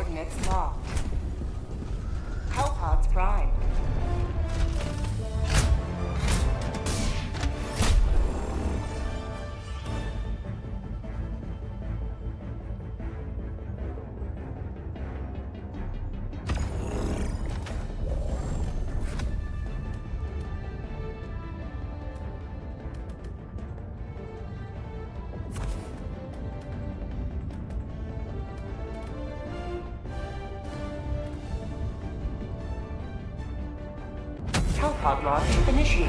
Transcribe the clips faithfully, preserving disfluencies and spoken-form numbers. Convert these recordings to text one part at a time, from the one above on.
coordinates locked. Hellpods prime. Pod launch initiated.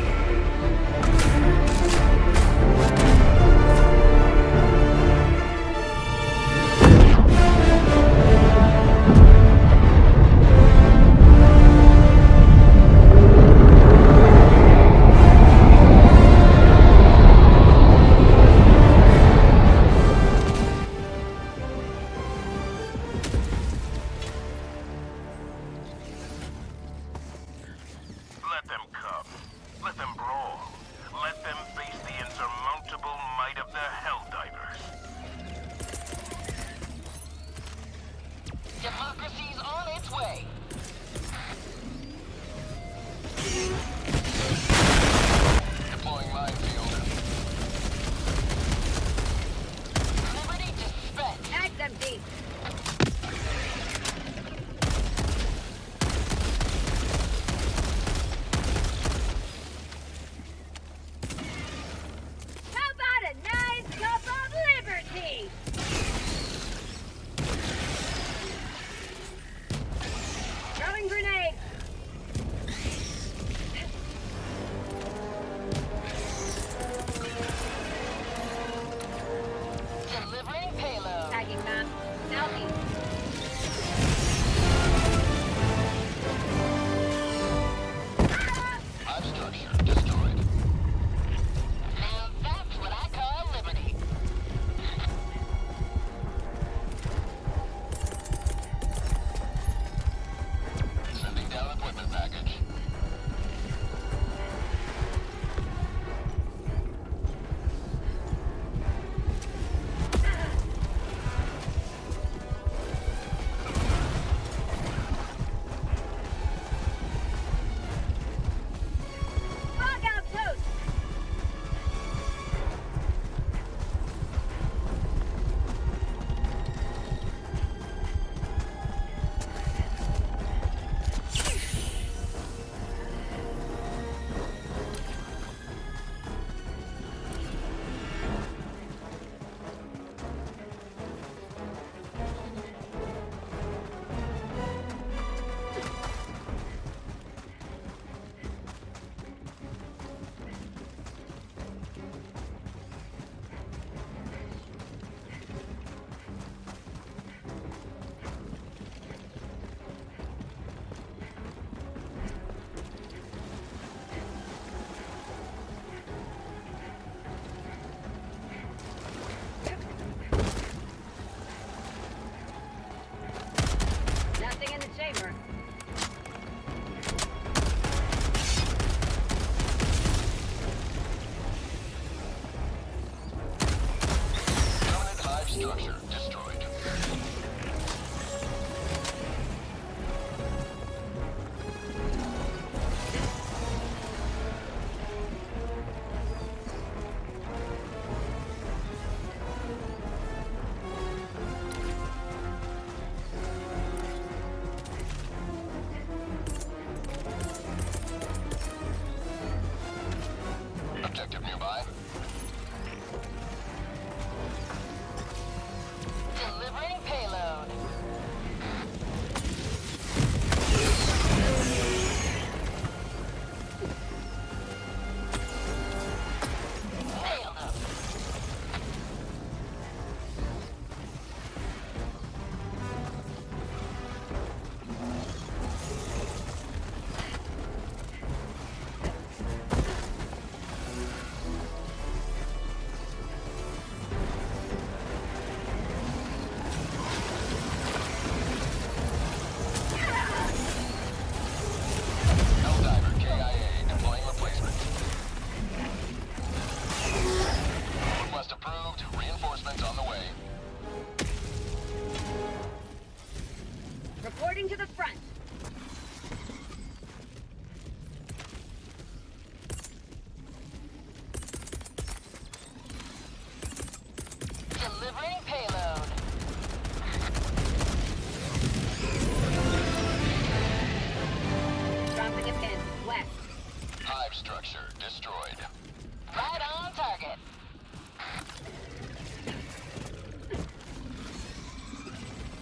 Delivering pay.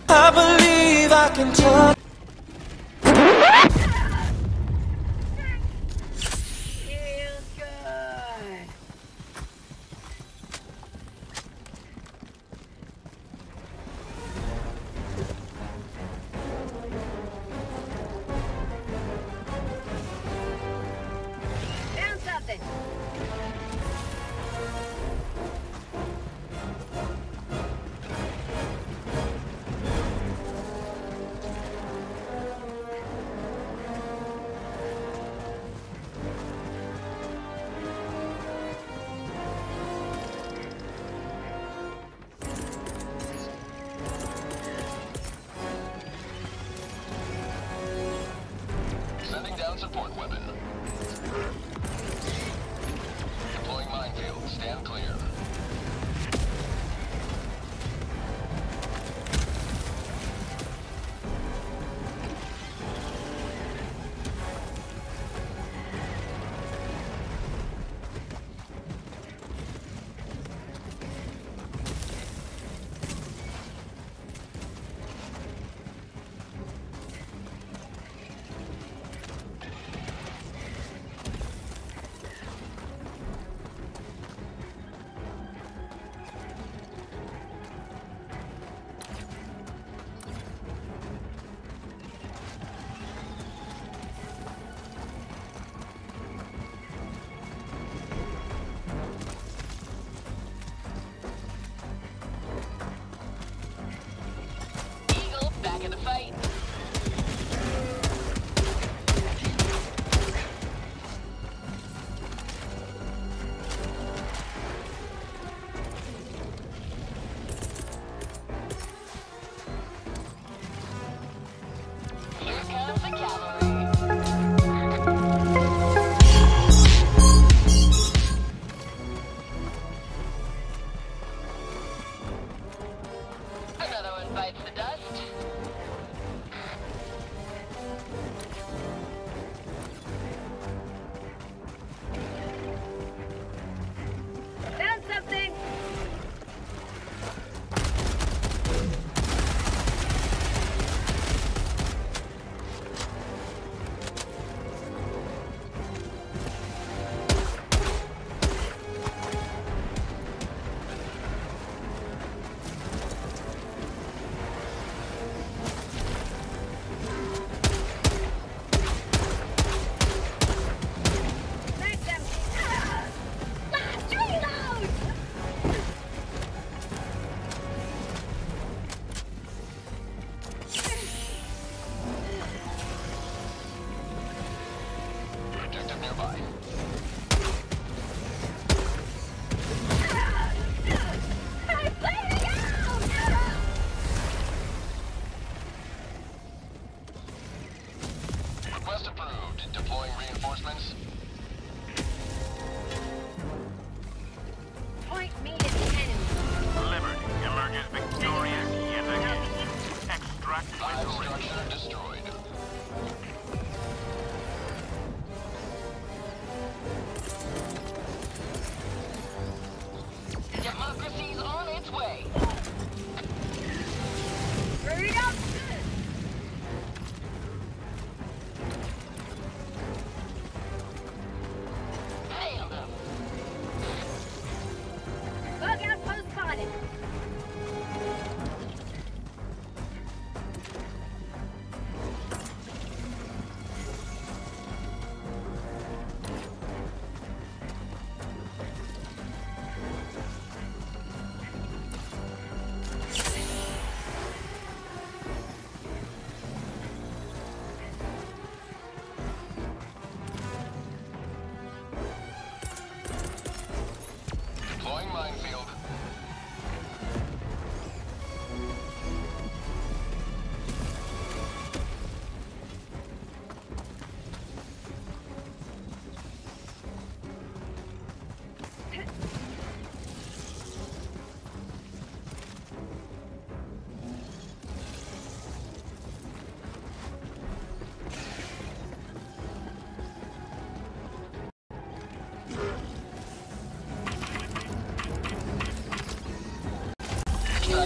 I believe I can touch. Support weapon. Deploying minefield. Stand clear.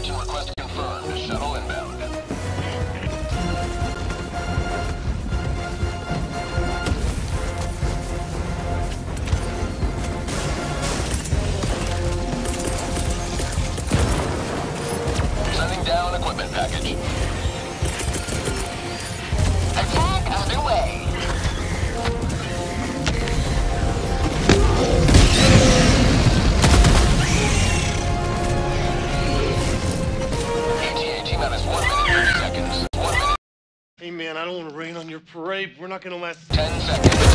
Request confirmed. Shuttle inbound. on equipment package. Attack underway. E T A team out is one minute, thirty seconds. One minute. Hey man, I don't want to rain on your parade. We're not going to last ten seconds.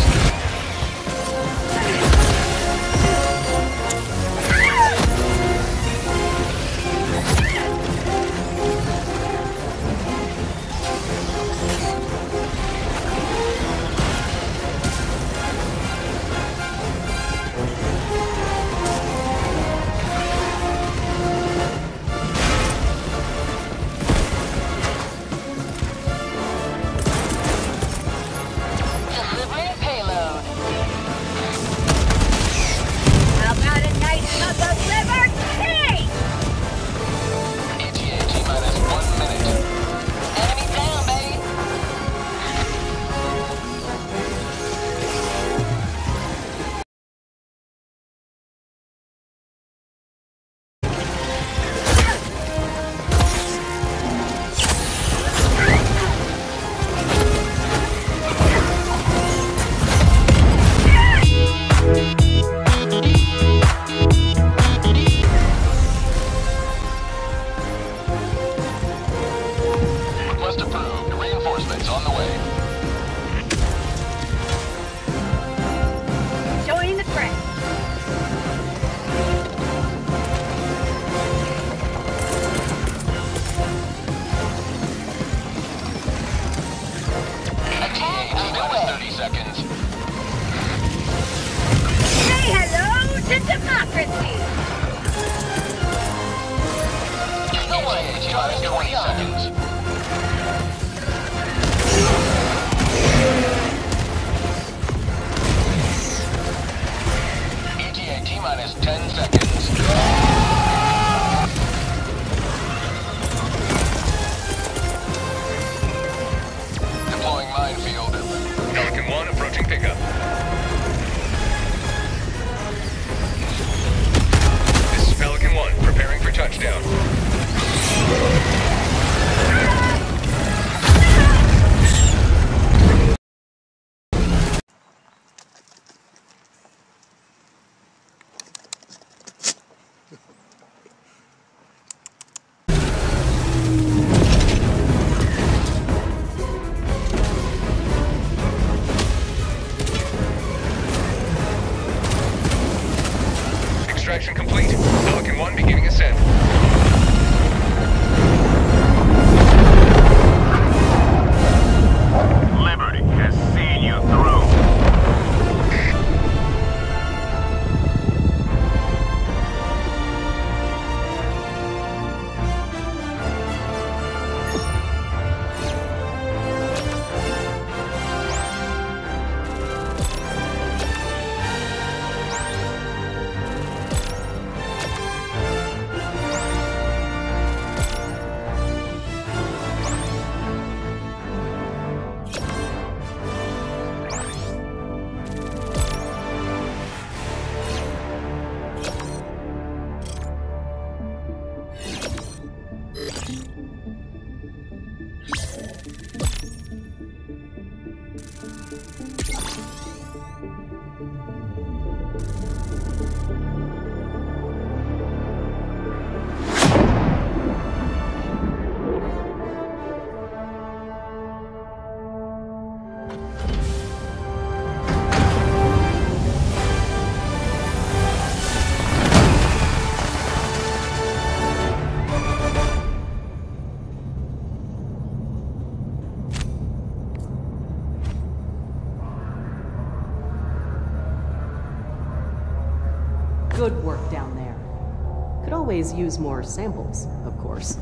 Good work down there. Could always use more samples, of course.